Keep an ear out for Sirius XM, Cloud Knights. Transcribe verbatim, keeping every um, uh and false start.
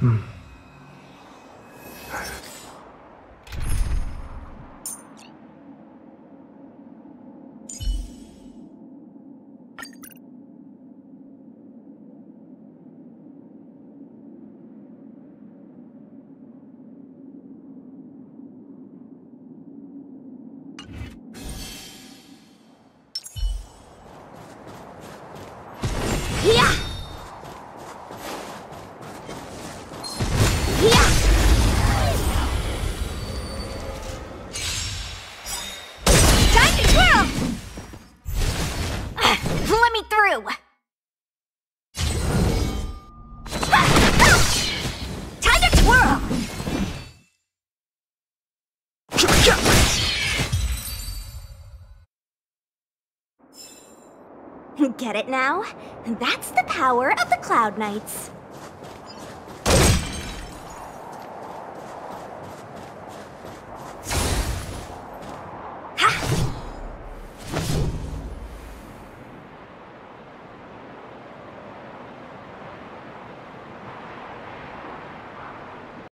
Hmm. Get it now? That's the power of the Cloud Knights.